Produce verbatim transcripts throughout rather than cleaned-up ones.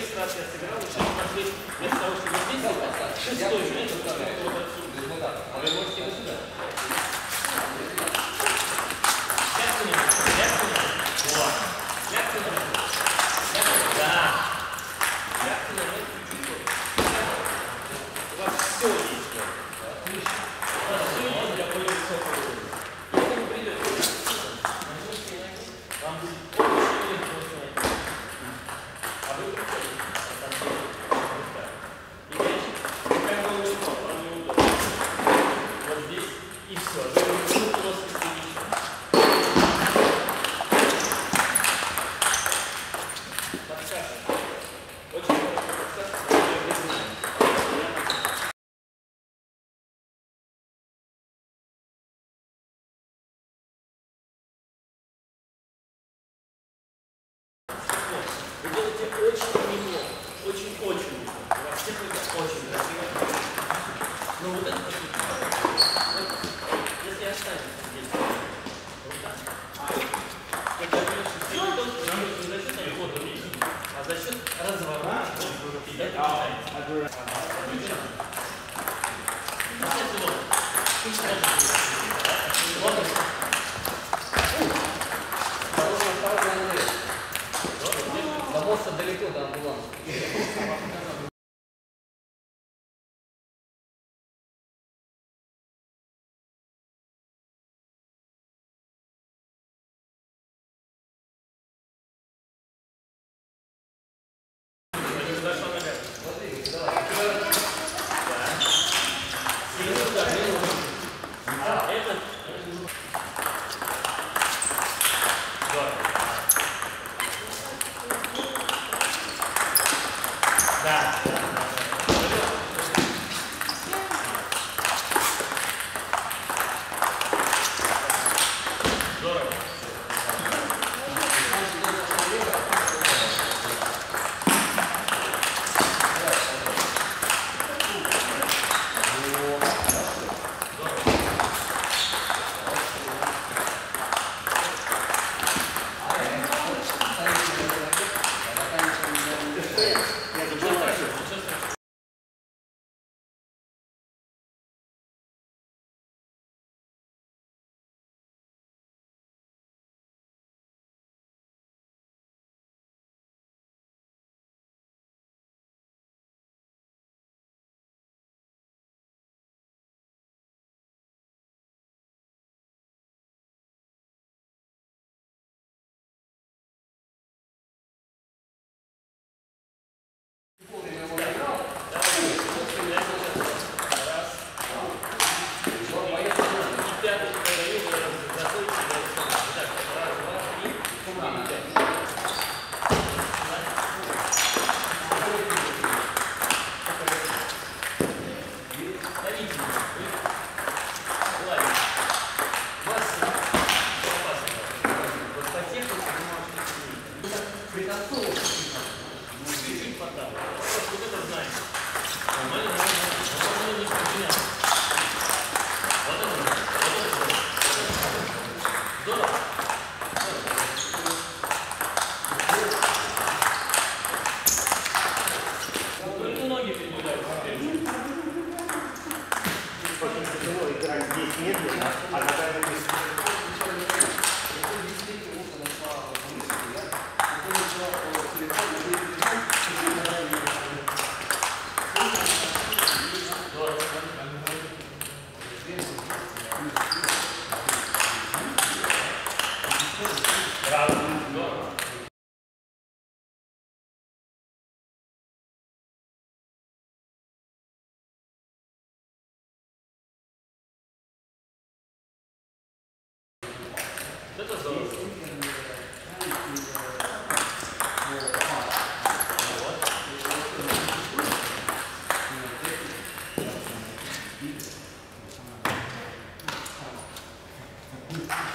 шесть раз я сыграл, и шесть раз здесь, вместо того, чтобы здесь сыграл, шестой метр, а вы можете его сюда. Пятку не надо, пятку не надо. Вот. Пятку не надо. Пятку не надо. Да. Пятку не надо. У вас все есть. Отлично. У вас все есть для более высокого уровня. Это не придется. Вам будет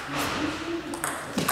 Thank you.